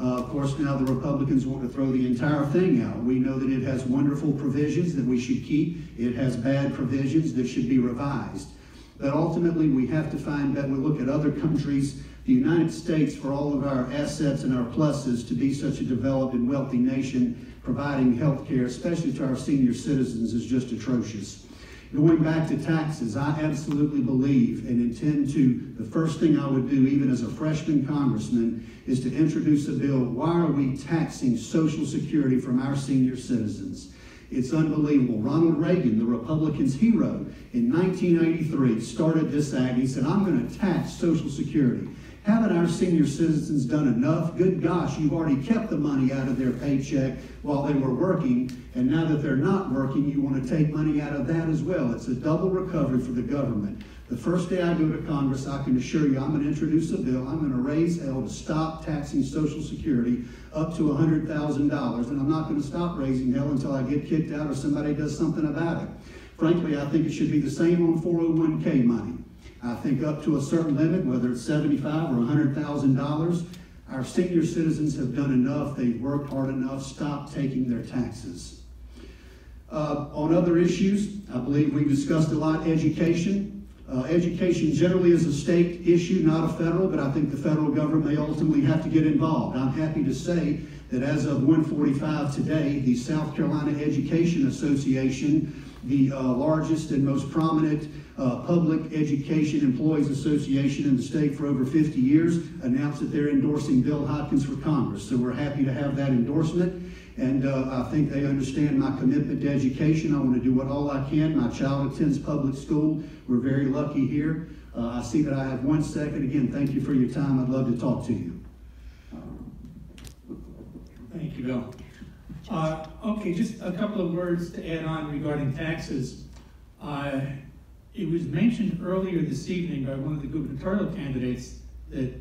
Uh, of course, now the Republicans want to throw the entire thing out. We know that it has wonderful provisions that we should keep. It has bad provisions that should be revised. But ultimately, we have to find that we look at other countries. The United States, for all of our assets and our pluses, to be such a developed and wealthy nation, providing health care, especially to our senior citizens, is just atrocious. Going back to taxes, I absolutely believe and intend to, the first thing I would do, even as a freshman congressman, is to introduce a bill. Why are we taxing Social Security from our senior citizens? It's unbelievable. Ronald Reagan, the Republican's hero, in nineteen eighty-three started this act. He said, I'm going to tax Social Security. Haven't our senior citizens done enough? Good gosh, you've already kept the money out of their paycheck while they were working, and now that they're not working, you want to take money out of that as well. It's a double recovery for the government. The first day I go to Congress, I can assure you I'm going to introduce a bill. I'm going to raise hell to stop taxing Social Security up to one hundred thousand dollars, and I'm not going to stop raising hell until I get kicked out or somebody does something about it. Frankly, I think it should be the same on four oh one K money. I think up to a certain limit, whether it's seventy-five thousand dollars or one hundred thousand dollars, our senior citizens have done enough, they've worked hard enough, stop taking their taxes. Uh, on other issues, I believe we've discussed a lot, education. Uh, education generally is a state issue, not a federal, but I think the federal government may ultimately have to get involved. I'm happy to say that as of one forty-five today, the South Carolina Education Association, the uh, largest and most prominent uh, public education employees association in the state for over fifty years, announced that they're endorsing Bill Hopkins for Congress. So we're happy to have that endorsement. And uh, I think they understand my commitment to education. I want to do what all I can. My child attends public school. We're very lucky here. Uh, I see that I have one second. Again, thank you for your time. I'd love to talk to you. Thank you, Bill. Uh, okay, just a couple of words to add on regarding taxes. Uh, it was mentioned earlier this evening by one of the gubernatorial candidates that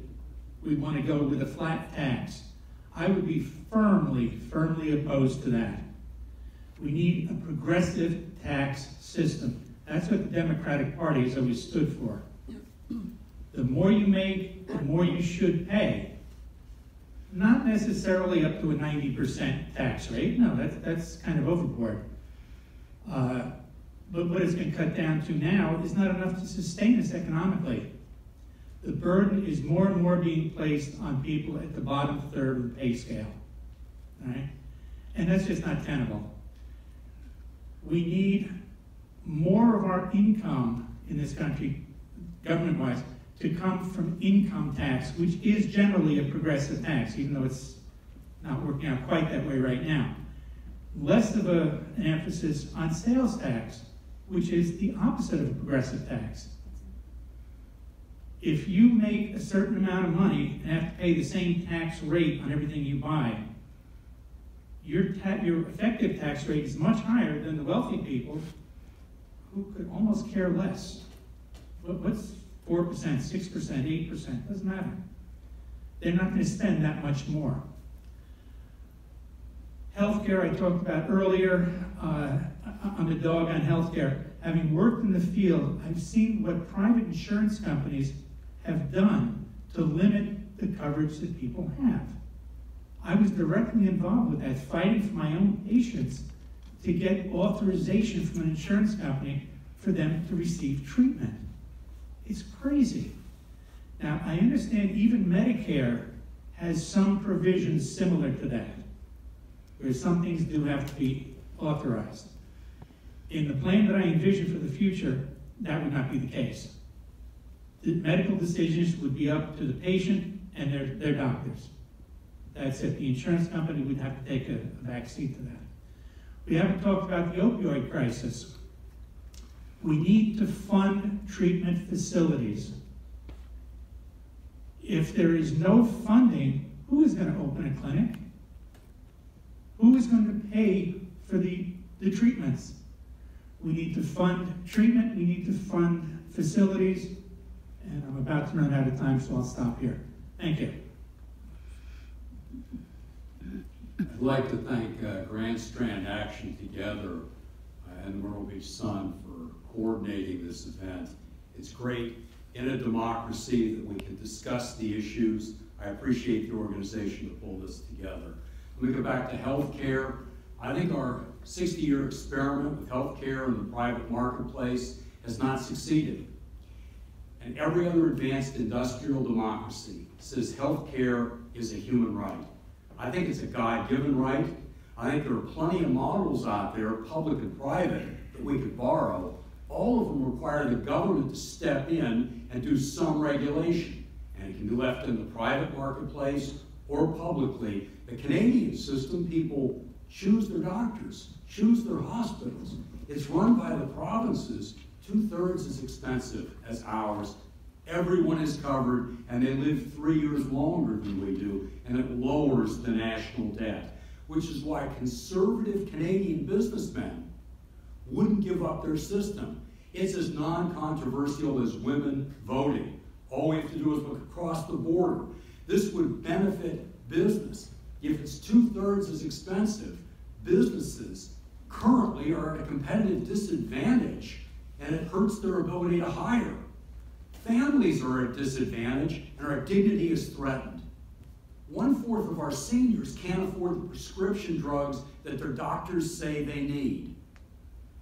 we want to go with a flat tax. I would be firmly, firmly opposed to that. We need a progressive tax system. That's what the Democratic Party has always stood for. The more you make, the more you should pay. Not necessarily up to a ninety percent tax rate. No, that's, that's kind of overboard. Uh, but what it's been cut down to now is not enough to sustain us economically. The burden is more and more being placed on people at the bottom third of the pay scale. All right? And that's just not tenable. We need more of our income in this country, government-wise, to come from income tax, which is generally a progressive tax, even though it's not working out quite that way right now. Less of a, an emphasis on sales tax, which is the opposite of a progressive tax. If you make a certain amount of money and have to pay the same tax rate on everything you buy, your, ta your effective tax rate is much higher than the wealthy people who could almost care less. What, what's four percent, six percent, eight percent, doesn't matter. They're not going to spend that much more. Healthcare, I talked about earlier. Uh, I'm a dog on healthcare. Having worked in the field, I've seen what private insurance companies have done to limit the coverage that people have. I was directly involved with that, fighting for my own patients to get authorization from an insurance company for them to receive treatment. It's crazy. Now, I understand even Medicare has some provisions similar to that, where some things do have to be authorized. In the plan that I envision for the future, that would not be the case. The medical decisions would be up to the patient and their, their doctors. That's it. The insurance company would have to take a backseat to that. We haven't talked about the opioid crisis. We need to fund treatment facilities. If there is no funding, who is going to open a clinic? Who is going to pay for the, the treatments? We need to fund treatment, we need to fund facilities, and I'm about to run out of time, so I'll stop here. Thank you. I'd like to thank uh, Grand Strand Action Together uh, and Murlby Son for coordinating this event. It's great in a democracy that we can discuss the issues. I appreciate the organization to pull this together. Let me go back to healthcare. I think our sixty year experiment with healthcare in the private marketplace has not succeeded. And every other advanced industrial democracy says healthcare is a human right. I think it's a God-given right. I think there are plenty of models out there, public and private, that we could borrow. All of them require the government to step in and do some regulation. And it can be left in the private marketplace or publicly. The Canadian system, people choose their doctors, choose their hospitals. It's run by the provinces. Two-thirds as expensive as ours. Everyone is covered, and they live three years longer than we do, and it lowers the national debt, which is why conservative Canadian businessmen wouldn't give up their system. It's as non-controversial as women voting. All we have to do is look across the border. This would benefit business. If it's two-thirds as expensive, businesses currently are at a competitive disadvantage, and it hurts their ability to hire. Families are at a disadvantage, and our dignity is threatened. One-fourth of our seniors can't afford the prescription drugs that their doctors say they need.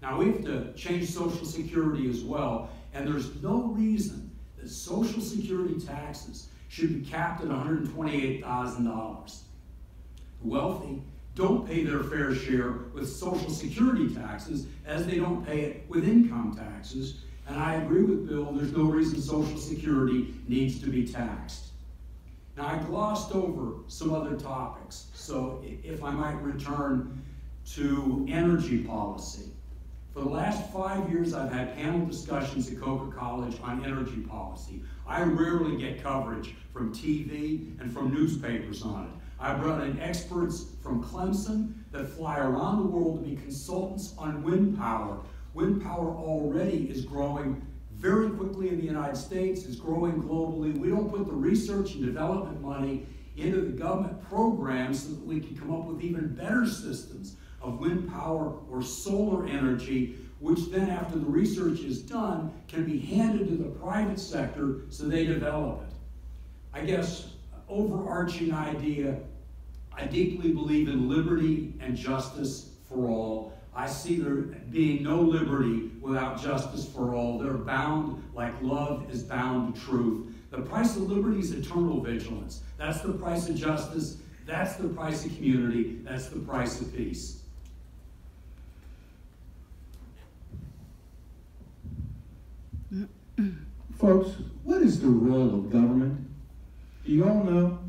Now, we have to change Social Security as well, and there's no reason that Social Security taxes should be capped at one hundred twenty-eight thousand dollars. The wealthy don't pay their fair share with Social Security taxes as they don't pay it with income taxes. And I agree with Bill, there's no reason Social Security needs to be taxed. Now, I glossed over some other topics, so if I might return to energy policy. For the last five years, I've had panel discussions at Coker College on energy policy. I rarely get coverage from T V and from newspapers on it. I brought in experts from Clemson that fly around the world to be consultants on wind power. Wind power already is growing very quickly in the United States, is growing globally. We don't put the research and development money into the government programs so that we can come up with even better systems of wind power or solar energy, which then after the research is done, can be handed to the private sector so they develop it. I guess overarching idea, I deeply believe in liberty and justice for all. I see there being no liberty without justice for all. They're bound like love is bound to truth. The price of liberty is eternal vigilance. That's the price of justice. That's the price of community. That's the price of peace. Folks, what is the role of government? Do you all know?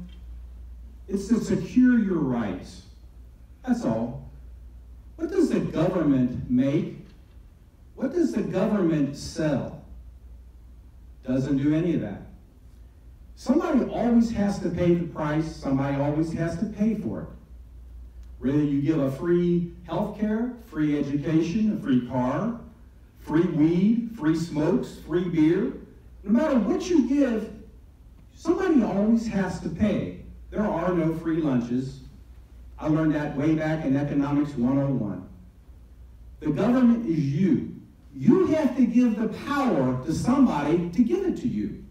It's to secure your rights. That's all. What does the government make? What does the government sell? Doesn't do any of that. Somebody always has to pay the price. Somebody always has to pay for it. Whether you give a free health care, free education, a free car, free weed, free smokes, free beer, no matter what you give, somebody always has to pay. There are no free lunches. I learned that way back in Economics one oh one. The government is you. You have to give the power to somebody to give it to you.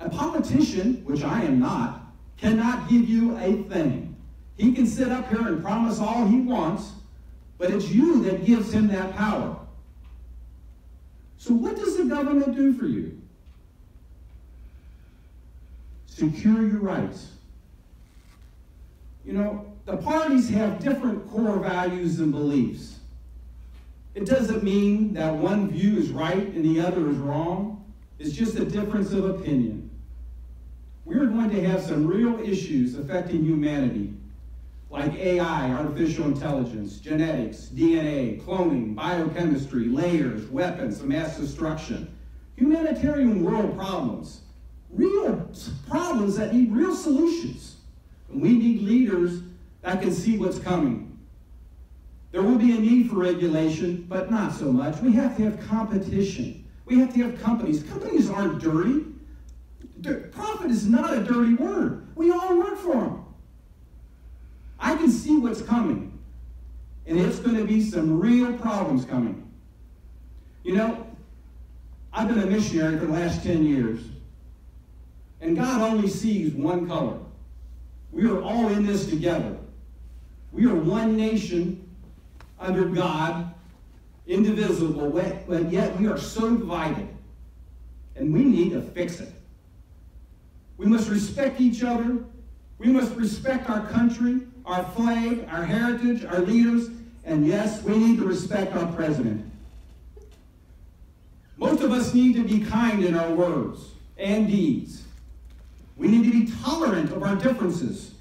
A politician, which I am not, cannot give you a thing. He can sit up here and promise all he wants, but it's you that gives him that power. So what does the government do for you? Secure your rights. You know, the parties have different core values and beliefs. It doesn't mean that one view is right and the other is wrong. It's just a difference of opinion. we are going to have some real issues affecting humanity, like A I, artificial intelligence, genetics, D N A, cloning, biochemistry, layers, weapons of mass destruction, humanitarian world problems, real problems that need real solutions. And we need leaders that can see what's coming. There will be a need for regulation, but not so much. We have to have competition. We have to have companies. Companies aren't dirty. Profit is not a dirty word. We all work for them. I can see what's coming, and it's going to be some real problems coming. You know, I've been a missionary for the last ten years, and God only sees one color. We are all in this together. We are one nation under God, indivisible, but yet we are so divided, and we need to fix it. We must respect each other. We must respect our country, our flag, our heritage, our leaders, and yes, we need to respect our president. Most of us need to be kind in our words and deeds. We need to be tolerant of our differences.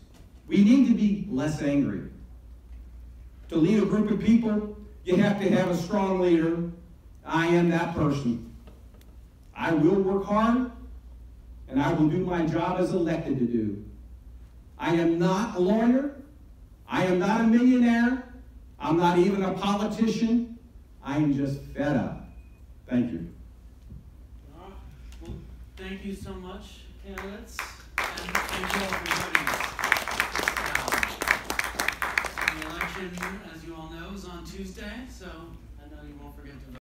We need to be less angry. To lead a group of people, you have to have a strong leader. I am that person. I will work hard, and I will do my job as elected to do. I am not a lawyer. I am not a millionaire. I'm not even a politician. I am just fed up. Thank you. All right. Well, thank you so much, candidates. And thank you all for joining us. Um, the election, as you all know, is on Tuesday, so I know you won't forget to vote.